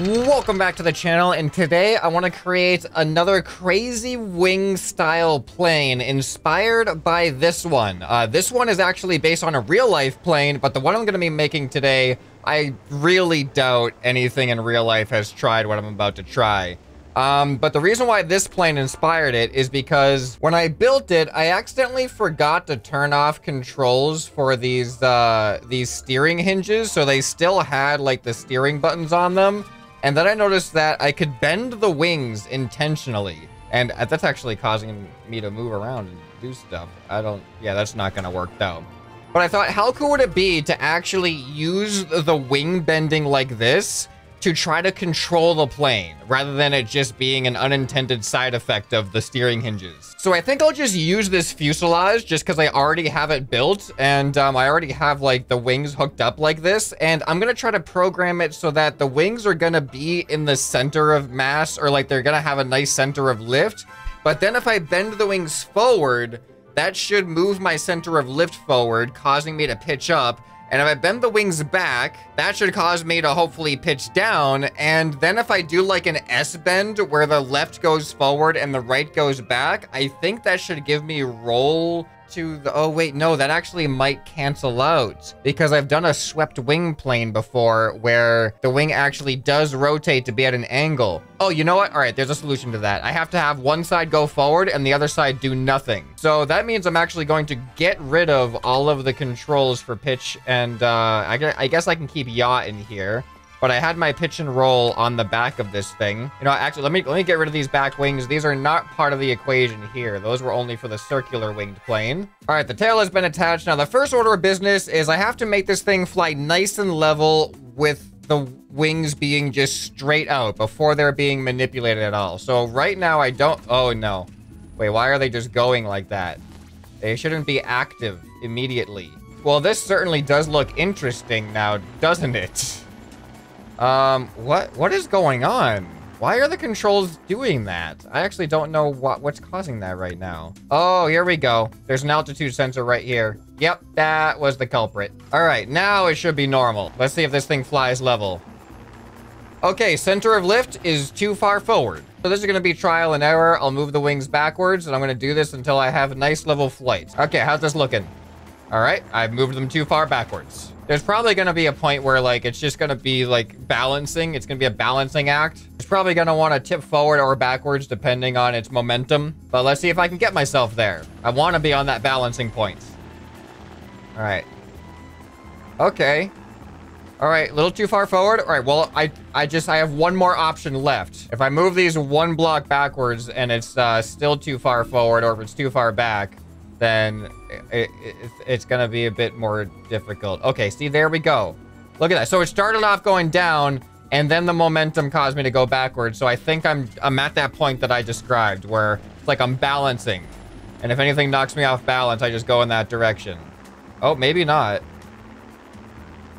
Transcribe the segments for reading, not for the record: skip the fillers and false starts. Welcome back to the channel, and today I want to create another crazy wing style plane inspired by this one. This one is actually based on a real life plane, but the one I'm going to be making today, I really doubt anything in real life has tried what I'm about to try. But the reason why this plane inspired it is because when I built it, I accidentally forgot to turn off controls for these steering hinges. So they still had like the steering buttons on them. And then I noticed that I could bend the wings intentionally. And that's actually causing me to move around and do stuff. Yeah, that's not going to work though. But I thought, how cool would it be to actually use the wing bending like this to try to control the plane, rather than it just being an unintended side effect of the steering hinges. So I think I'll just use this fuselage just because I already have it built, and I already have like the wings hooked up like this, and I'm gonna try to program it so that the wings are gonna be in the center of mass, or like they're gonna have a nice center of lift. But then if I bend the wings forward, that should move my center of lift forward, causing me to pitch up. And if I bend the wings back, that should cause me to hopefully pitch down. And then if I do like an S bend where the left goes forward and the right goes back, I think that should give me roll to the... Oh, wait, no, that actually might cancel out because I've done a swept wing plane before where the wing actually does rotate to be at an angle. Oh, you know what? All right, there's a solution to that. I have to have one side go forward and the other side do nothing. So that means I'm actually going to get rid of all of the controls for pitch and I guess I can keep yaw in here. But I had my pitch and roll on the back of this thing. You know, actually, let me get rid of these back wings. These are not part of the equation here. Those were only for the circular winged plane. All right, the tail has been attached. Now, the first order of business is I have to make this thing fly nice and level with the wings being just straight out before they're being manipulated at all. So right now I don't, oh no. Wait, why are they just going like that? They shouldn't be active immediately. Well, this certainly does look interesting now, doesn't it? What is going on? Why are the controls doing that? I actually don't know what's causing that right now. Oh, here we go. There's an altitude sensor right here. Yep, that was the culprit. All right, now it should be normal. Let's see if this thing flies level. Okay, center of lift is too far forward. So this is gonna be trial and error. I'll move the wings backwards and I'm gonna do this until I have a nice level flight. Okay, how's this looking? All right, I've moved them too far backwards. There's probably gonna be a point where like, it's just gonna be like balancing. It's gonna be a balancing act. It's probably gonna wanna tip forward or backwards depending on its momentum. But let's see if I can get myself there. I wanna be on that balancing point. All right. Okay. All right, a little too far forward. All right, well, I have one more option left. If I move these one block backwards and it's still too far forward, or if it's too far back, then it's gonna be a bit more difficult. Okay, see, there we go. Look at that. So it started off going down and then the momentum caused me to go backwards. So I think I'm at that point that I described where it's like I'm balancing. And if anything knocks me off balance, I just go in that direction. Oh, maybe not.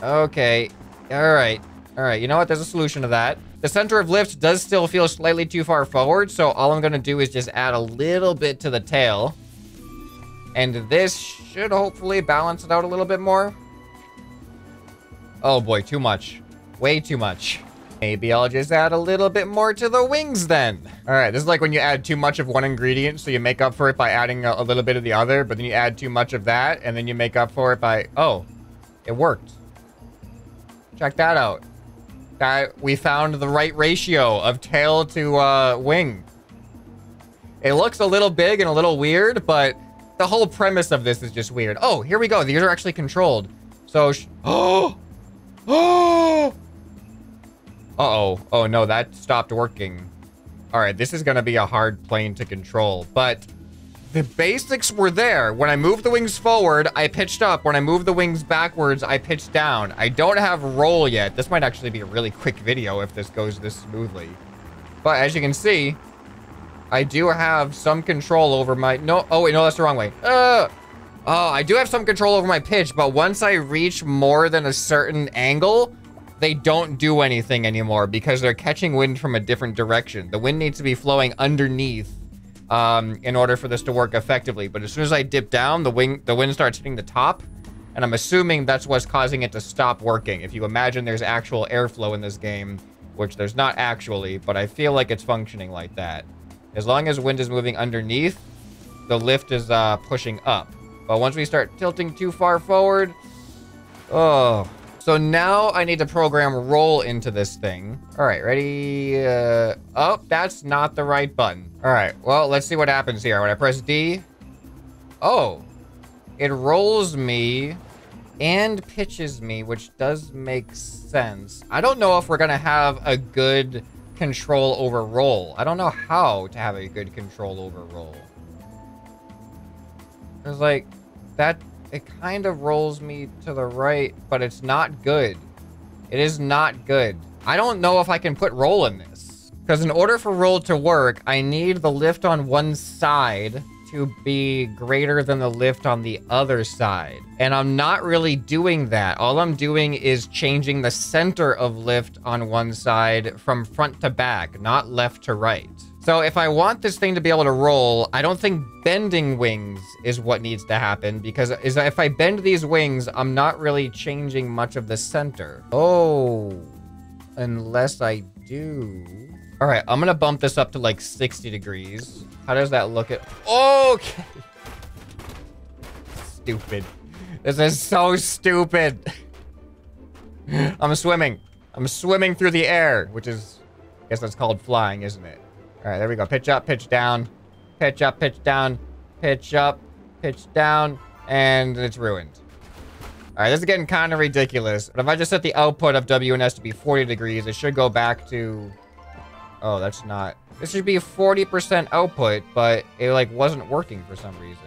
Okay. All right. All right, you know what? There's a solution to that. The center of lift does still feel slightly too far forward. So all I'm gonna do is just add a little bit to the tail. And this should hopefully balance it out a little bit more. Oh boy, too much. Way too much. Maybe I'll just add a little bit more to the wings then. All right, this is like when you add too much of one ingredient, so you make up for it by adding a little bit of the other, but then you add too much of that, and then you make up for it by... Oh, it worked. Check that out. We found the right ratio of tail to wing. It looks a little big and a little weird, but... the whole premise of this is just weird. Oh, here we go. These are actually controlled. So, uh-oh. Oh no, that stopped working. All right, this is gonna be a hard plane to control, but the basics were there. When I moved the wings forward, I pitched up. When I moved the wings backwards, I pitched down. I don't have roll yet. This might actually be a really quick video if this goes this smoothly. But as you can see, I do have some control over my... No, oh wait, no, that's the wrong way. Oh, I do have some control over my pitch, but once I reach more than a certain angle, they don't do anything anymore because they're catching wind from a different direction. The wind needs to be flowing underneath in order for this to work effectively. But as soon as I dip down, the wind starts hitting the top, and I'm assuming that's what's causing it to stop working. If you imagine there's actual airflow in this game, which there's not actually, but I feel like it's functioning like that. As long as wind is moving underneath, the lift is pushing up. But once we start tilting too far forward, oh. So now I need to program roll into this thing. All right, ready? Oh, that's not the right button. All right, well, let's see what happens here. When I press D, oh, it rolls me and pitches me, which does make sense. I don't know if we're gonna have a good control over roll. I don't know how to have a good control over roll. It's like that. It kind of rolls me to the right, but it's not good. It is not good. I don't know if I can put roll in this. Because in order for roll to work, I need the lift on one side to be greater than the lift on the other side. And I'm not really doing that. All I'm doing is changing the center of lift on one side from front to back, not left to right. So if I want this thing to be able to roll, I don't think bending wings is what needs to happen, because if I bend these wings, I'm not really changing much of the center. Oh, unless I do. All right, I'm gonna bump this up to like 60 degrees. How does that look at, okay. Stupid. This is so stupid. I'm swimming through the air, which is, I guess that's called flying, isn't it? All right, there we go. Pitch up, pitch down, pitch up, pitch down, pitch up, pitch down, and it's ruined. All right, this is getting kind of ridiculous. But if I just set the output of WNS to be 40 degrees, it should go back to... Oh, that's not... This should be 40% output, but it, like, wasn't working for some reason.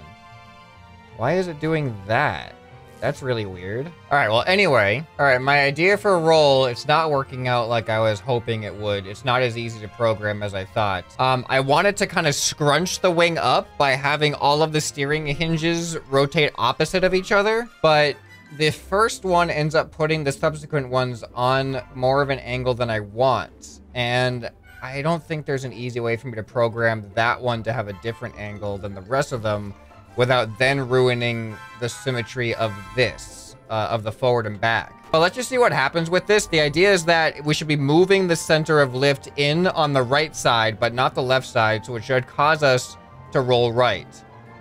Why is it doing that? That's really weird. All right, well, anyway. All right, my idea for a roll, it's not working out like I was hoping it would. It's not as easy to program as I thought. I wanted to kind of scrunch the wing up by having all of the steering hinges rotate opposite of each other, but the first one ends up putting the subsequent ones on more of an angle than I want. And I don't think there's an easy way for me to program that one to have a different angle than the rest of them, without then ruining the symmetry of this, of the forward and back. But let's just see what happens with this. The idea is that we should be moving the center of lift in on the right side, but not the left side, so it should cause us to roll right.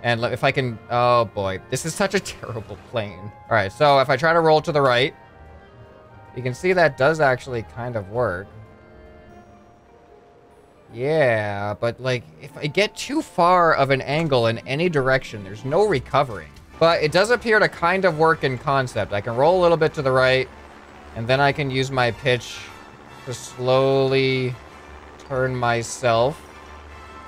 And if I can, oh boy, this is such a terrible plane. All right, so if I try to roll to the right, you can see that does actually kind of work. Yeah, but like, if I get too far of an angle in any direction, there's no recovering. But it does appear to kind of work in concept. I can roll a little bit to the right, and then I can use my pitch to slowly turn myself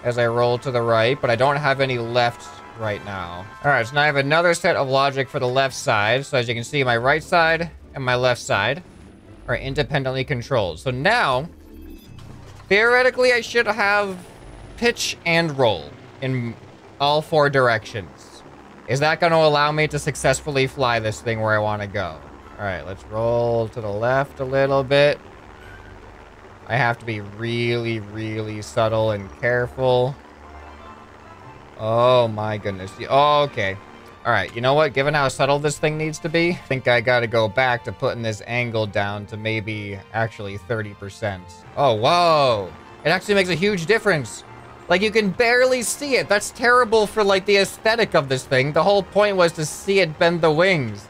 as I roll to the right, but I don't have any left right now. All right, so now I have another set of logic for the left side. So as you can see, my right side and my left side are independently controlled. So now, theoretically, I should have pitch and roll in all four directions. Is that going to allow me to successfully fly this thing where I want to go? All right, let's roll to the left a little bit. I have to be really, really subtle and careful. Oh my goodness. Oh, okay. All right, you know what? Given how subtle this thing needs to be, I think I gotta go back to putting this angle down to maybe actually 30%. Oh, whoa. It actually makes a huge difference. Like, you can barely see it. That's terrible for, like, the aesthetic of this thing. The whole point was to see it bend the wings.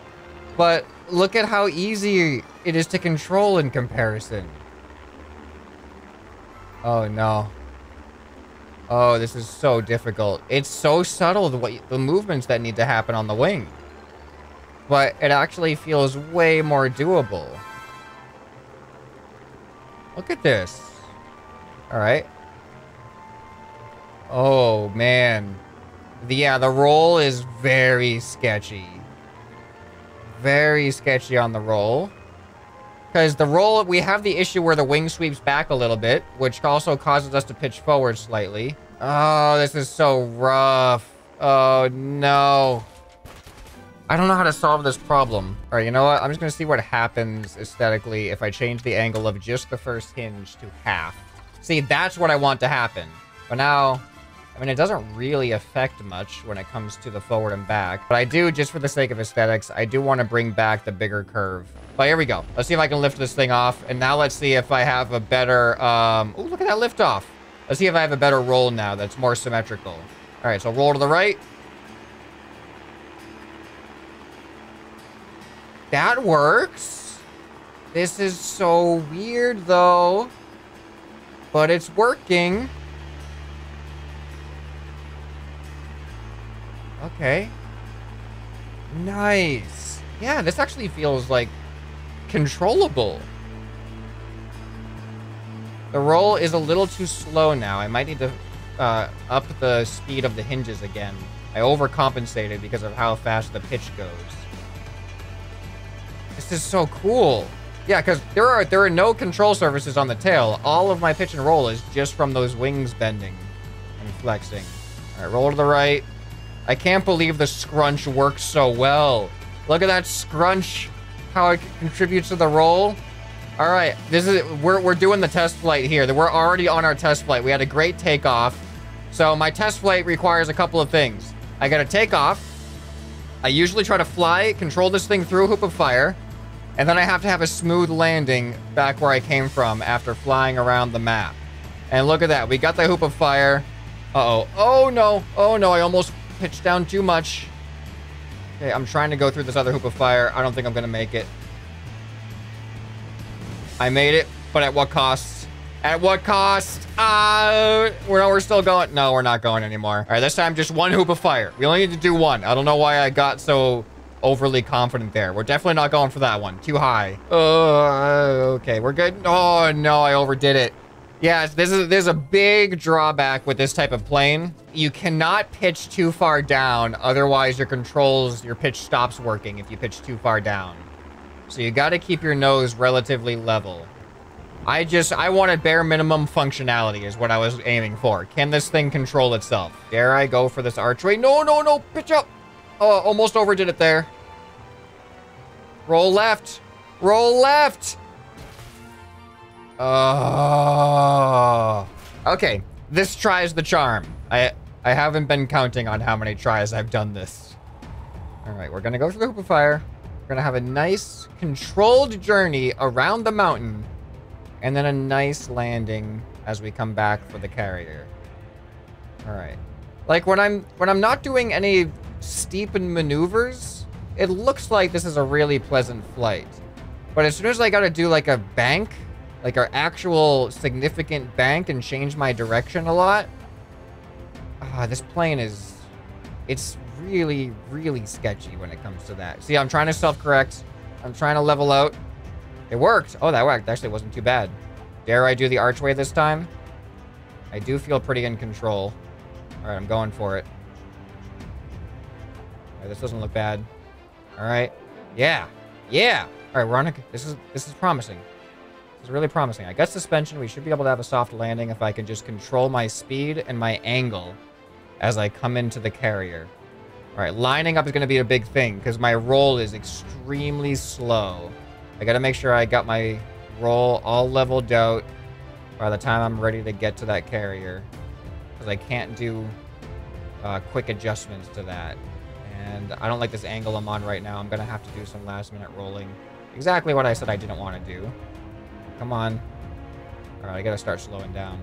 But look at how easy it is to control in comparison. Oh, no. Oh, this is so difficult. It's so subtle, the movements that need to happen on the wing. But it actually feels way more doable. Look at this. All right. Oh, man. Yeah, the roll is very sketchy. Very sketchy on the roll. Because the roll, we have the issue where the wing sweeps back a little bit, which also causes us to pitch forward slightly. Oh, this is so rough. Oh, no. I don't know how to solve this problem. All right, you know what? I'm just going to see what happens aesthetically if I change the angle of just the first hinge to half. See, that's what I want to happen. But now, I mean, it doesn't really affect much when it comes to the forward and back, but I do, just for the sake of aesthetics, I do want to bring back the bigger curve. But here we go. Let's see if I can lift this thing off. And now let's see if I have a better, oh, look at that lift off. Let's see if I have a better roll now that's more symmetrical. All right, so roll to the right. That works. This is so weird though, but it's working. Okay. Nice. Yeah, this actually feels like controllable. The roll is a little too slow now. I might need to up the speed of the hinges again. I overcompensated because of how fast the pitch goes. This is so cool. Yeah, because there are no control surfaces on the tail. All of my pitch and roll is just from those wings bending and flexing. All right, roll to the right. I can't believe the scrunch works so well. Look at that scrunch, how it contributes to the roll. All right, this is, we're doing the test flight here. We're already on our test flight. We had a great takeoff. So my test flight requires a couple of things. I gotta take off. I usually try to fly, control this thing through a hoop of fire, and then I have to have a smooth landing back where I came from after flying around the map. And look at that, we got the hoop of fire. Uh-oh, oh no, I almost pitched down too much. Okay, I'm trying to go through this other hoop of fire. I don't think I'm gonna make it. I made it, but at what cost? At what cost? We're still going. No, we're not going anymore. All right, this time just one hoop of fire. We only need to do one. I don't know why I got so overly confident there. We're definitely not going for that one. Too high. Okay, we're good. Oh no, I overdid it. Yes, there's a big drawback with this type of plane. You cannot pitch too far down, otherwise your pitch stops working if you pitch too far down. So you gotta keep your nose relatively level. I wanted bare minimum functionality is what I was aiming for. Can this thing control itself? Dare I go for this archway? No, pitch up. Oh, almost overdid it there. Roll left, roll left. Oh, okay. This tries the charm. I haven't been counting on how many tries I've done this. All right, we're gonna go through the hoop of fire. We're gonna have a nice controlled journey around the mountain and then a nice landing as we come back for the carrier. All right. Like when I'm not doing any steep maneuvers, it looks like this is a really pleasant flight. But as soon as I gotta do like a bank, like our actual significant bank and change my direction a lot. This plane is, it's really, really sketchy when it comes to that. See, I'm trying to self-correct. I'm trying to level out. It worked. Oh, that worked. Actually, it wasn't too bad. Dare I do the archway this time? I do feel pretty in control. All right, I'm going for it. All right, this doesn't look bad. All right. Yeah. Yeah. All right, we're on a, this is promising. It's really promising. I got suspension. We should be able to have a soft landing if I can just control my speed and my angle as I come into the carrier. All right, lining up is going to be a big thing because my roll is extremely slow. I got to make sure I got my roll all leveled out by the time I'm ready to get to that carrier because I can't do quick adjustments to that. And I don't like this angle I'm on right now. I'm going to have to do some last minute rolling. Exactly what I said I didn't want to do. Come on. All right, I gotta start slowing down.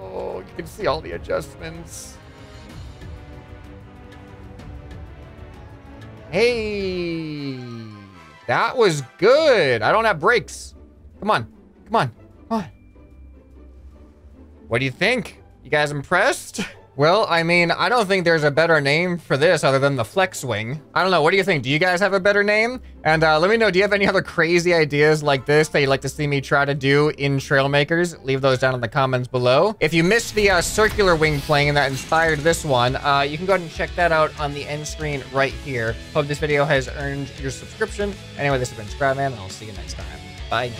Oh, you can see all the adjustments. Hey, that was good. I don't have brakes. Come on, come on, come on. What do you think? You guys impressed? Well, I mean, I don't think there's a better name for this other than the flex wing. I don't know. What do you think? Do you guys have a better name? And let me know, do you have any other crazy ideas like this that you'd like to see me try to do in Trailmakers? Leave those down in the comments below. If you missed the circular wing plane that inspired this one, you can go ahead and check that out on the end screen right here. Hope this video has earned your subscription. Anyway, this has been Scrapman, and I'll see you next time. Bye.